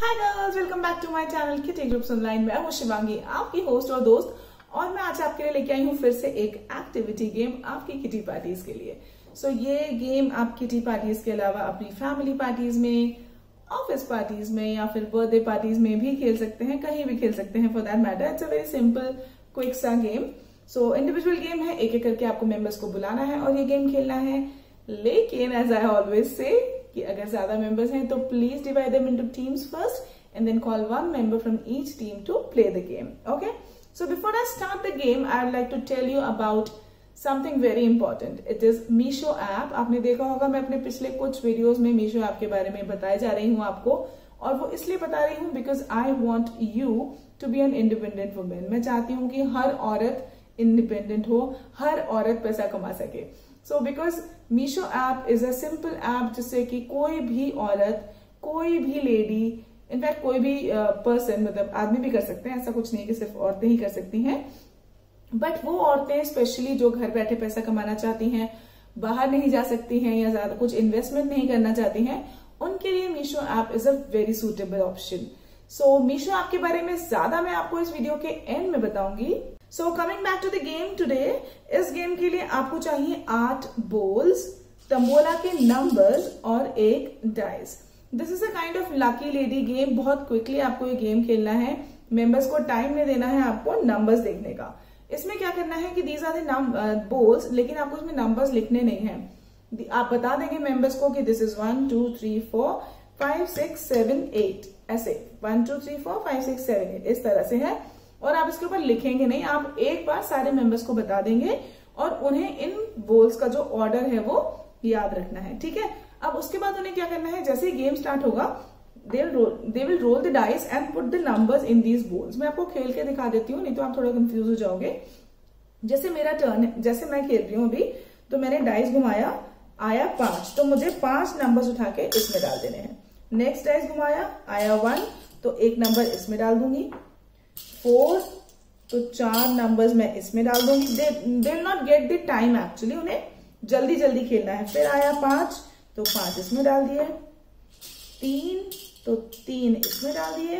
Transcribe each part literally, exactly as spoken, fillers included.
Hi girls, welcome back to my channel kitty groups online. मैं हूं शिवांगी, आपकी host और दोस्त, और मैं आज आपके लिए लेके आई हूं फिर से एक एक्टिविटी गेम आपकी किटी पार्टीज के लिए। सो so, ये गेम आप किटी पार्टीज के अलावा अपनी फैमिली पार्टीज में, ऑफिस पार्टीज में या फिर बर्थडे पार्टीज में भी खेल सकते हैं, कहीं भी खेल सकते हैं for that matter. It's a very simple quick सा गेम। सो इंडिविजुअल गेम है, एक एक करके आपको मेंबर्स को बुलाना है और ये गेम खेलना है। लेकिन एज आई ऑलवेज से कि अगर ज्यादा मेंबर्स हैं तो please divide them into teams first and then call one member from each team to play the game. Okay, so before I start the game I would like to tell you about something very important. It is Meesho app. आपने देखा होगा, मैं अपने पिछले कुछ videos में Meesho app के बारे में बताए जा रही हूँ आपको, और वो इसलिए बता रही हूँ because I want you to be an independent women. मैं चाहती हूँ कि हर औरत इंडिपेंडेंट हो, हर औरत पैसा कमा सके। So because Meesho app is a simple app जिससे कि कोई भी औरत, कोई भी लेडी, इनफैक्ट कोई भी पर्सन uh, मतलब आदमी भी कर सकते हैं, ऐसा कुछ नहीं कि सिर्फ औरतें ही कर सकती हैं। बट वो औरतें स्पेशली जो घर बैठे पैसा कमाना चाहती हैं, बाहर नहीं जा सकती हैं या ज्यादा कुछ इन्वेस्टमेंट नहीं करना चाहती हैं, उनके लिए Meesho app is a very suitable option. So Meesho app के बारे में ज्यादा मैं आपको इस वीडियो के एंड में बताऊंगी। So coming back to the game today, इस गेम के लिए आपको चाहिए आठ बॉल्स, तंबोला के नंबर्स और एक dice. This is a kind of lucky lady game. बहुत क्विकली आपको ये गेम खेलना है, मेंबर्स को टाइम नहीं देना है आपको नंबर्स देखने का। इसमें क्या करना है कि दीज आर द बॉल्स, लेकिन आपको इसमें नंबर्स लिखने नहीं है। आप बता देंगे मेंबर्स को कि this is one two three four five six seven eight, ऐसे one two three four five six seven eight इस तरह से है। और आप इसके ऊपर लिखेंगे नहीं, आप एक बार सारे मेंबर्स को बता देंगे और उन्हें इन बॉल्स का जो ऑर्डर है वो याद रखना है, ठीक है। अब उसके बाद उन्हें क्या करना है, जैसे ही गेम स्टार्ट होगा they will roll the dice and put the numbers in these balls. मैं आपको खेल के दिखा देती हूँ, नहीं तो आप थोड़ा कंफ्यूज हो जाओगे। जैसे मेरा टर्न है, जैसे मैं खेल रही हूँ अभी, तो मैंने डाइस घुमाया, आया पांच, तो मुझे पांच नंबर्स उठा के इसमें डाल देने हैं। नेक्स्ट डाइस घुमाया, आया वन, तो एक नंबर इसमें डाल दूंगी। फोर, तो चार नंबर्स मैं इसमें डाल दूंगी। They will not get the time actually, उन्हें जल्दी जल्दी खेलना है। फिर आया पांच, तो पांच इसमें डाल दिए। तीन, तो तीन इसमें डाल दिए।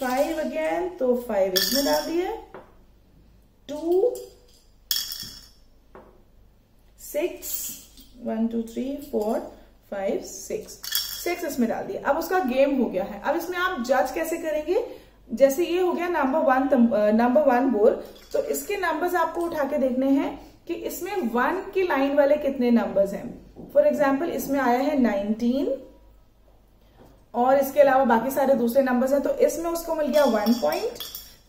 फाइव अगेन, तो फाइव इसमें डाल दिए। Two, six, one two three four five six, six इसमें डाल दिए। अब उसका गेम हो गया है। अब इसमें आप जज कैसे करेंगे, जैसे ये हो गया number one, number one ball, तो इसके नंबर्स आपको उठा के देखने हैं कि इसमें वन की लाइन वाले कितने नंबर्स हैं। फॉर एग्जांपल इसमें आया है नाइनटीन और इसके अलावा बाकी सारे दूसरे नंबर्स हैं, तो इसमें उसको मिल गया one point.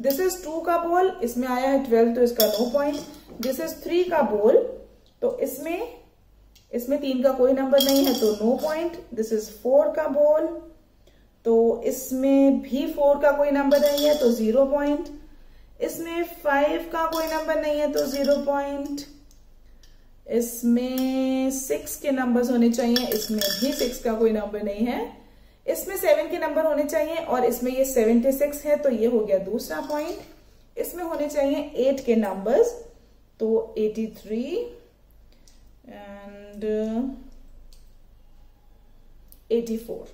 This is two का बॉल, इसमें आया है ट्वेल्व, तो इसका no point. This is three का बॉल, तो इसमें इसमें तीन का कोई नंबर नहीं है, तो no point. This is four का बॉल, तो इसमें भी फोर का कोई नंबर नहीं है, तो जीरो पॉइंट। इसमें फाइव का कोई नंबर नहीं है, तो जीरो पॉइंट। इसमें सिक्स के नंबर्स होने चाहिए, इसमें भी सिक्स का कोई नंबर नहीं है। इसमें सेवन के नंबर होने चाहिए और इसमें ये सेवेंटी सिक्स है, तो ये हो गया दूसरा पॉइंट। इसमें होने चाहिए एट के नंबर्स, तो eighty three and eighty four.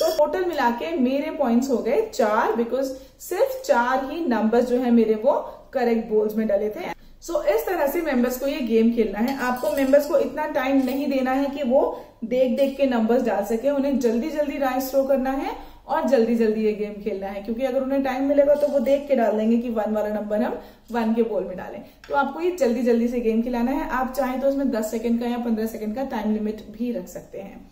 तो टोटल मिला के मेरे पॉइंट्स हो गए चार, बिकॉज सिर्फ चार ही नंबर्स जो है मेरे वो करेक्ट बॉल्स में डाले थे। सो so, इस तरह से मेंबर्स को ये गेम खेलना है। आपको मेंबर्स को इतना टाइम नहीं देना है कि वो देख देख के नंबर्स डाल सके, उन्हें जल्दी जल्दी डाइस थ्रो करना है और जल्दी जल्दी ये गेम खेलना है, क्योंकि अगर उन्हें टाइम मिलेगा तो वो देख के डाल देंगे कि वन वाला नंबर हम वन के बॉल में डालें। तो आपको ये जल्दी जल्दी से गेम खिलाना है। आप चाहें तो उसमें दस सेकेंड का या पंद्रह सेकेंड का टाइम लिमिट भी रख सकते हैं।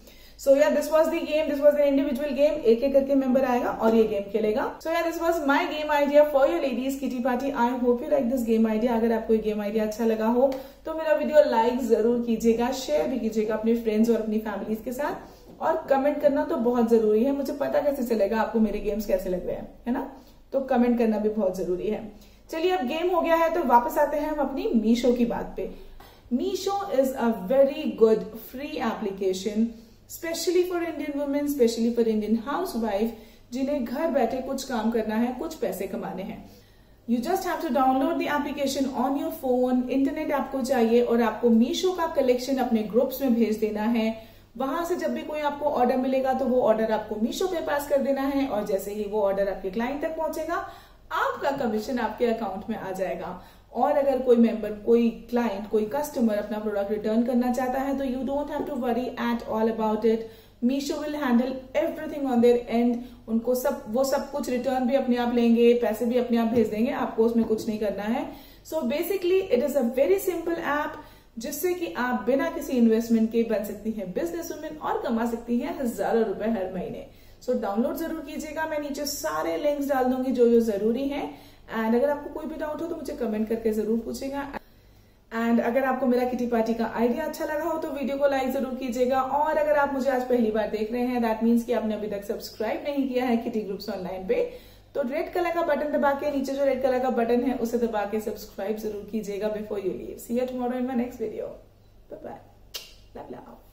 सो या this was the game, this was an individual game. एक एक करके मेंबर आएगा और ये गेम खेलेगा। सो या this was my game idea for your ladies kitty party. I hope you like this game idea. अगर आपको ये गेम आइडिया अच्छा लगा हो तो मेरा वीडियो लाइक जरूर कीजिएगा, शेयर भी कीजिएगा अपने फ्रेंड्स और अपनी फैमिलीज के साथ, और कमेंट करना तो बहुत जरूरी है। मुझे पता कैसे चलेगा आपको मेरे गेम्स कैसे लग रहे हैं, है ना, तो कमेंट करना भी बहुत जरूरी है। चलिए, अब गेम हो गया है तो वापस आते हैं हम अपनी मीशो की बात पे। Meesho is a very good free application, specially for Indian women, specially for Indian housewife जिन्हें घर बैठे कुछ काम करना है, कुछ पैसे कमाने हैं। You just have to download the application on your phone. Internet आपको चाहिए और आपको मीशो का कलेक्शन अपने ग्रुप्स में भेज देना है। वहां से जब भी कोई आपको ऑर्डर मिलेगा तो वो ऑर्डर आपको मीशो पे पास कर देना है और जैसे ही वो ऑर्डर आपके क्लाइंट तक पहुंचेगा आपका कमीशन आपके अकाउंट में आ जाएगा। और अगर कोई मेंबर कोई क्लाइंट कोई कस्टमर अपना प्रोडक्ट रिटर्न करना चाहता है तो you don't have to worry at all about it. Meesho will handle everything on their end. उनको सब वो सब कुछ रिटर्न भी अपने आप लेंगे, पैसे भी अपने आप भेज देंगे, आपको उसमें कुछ नहीं करना है। So basically it is a very simple app जिससे कि आप बिना किसी इन्वेस्टमेंट के बन सकती हैं बिजनेस वुमेन और कमा सकती हैं हजारों रुपए हर महीने। सो डाउनलोड जरूर कीजिएगा, मैं नीचे सारे लिंक्स डाल दूंगी जो जो जरूरी हैं। एंड अगर आपको कोई भी डाउट हो तो मुझे कमेंट करके जरूर पूछेगा। एंड अगर आपको मेरा किटी पार्टी का आइडिया अच्छा लगा हो तो वीडियो को लाइक जरूर कीजिएगा। और अगर आप मुझे आज पहली बार देख रहे हैं दैट मीन्स कि आपने अभी तक सब्सक्राइब नहीं किया है किटी ग्रुप्स ऑनलाइन पे, तो रेड कलर का बटन दबा के, नीचे जो रेड कलर का बटन है उसे दबा के सब्सक्राइब जरूर कीजिएगा before you leave. See you tomorrow in my next video. Bye bye, love love.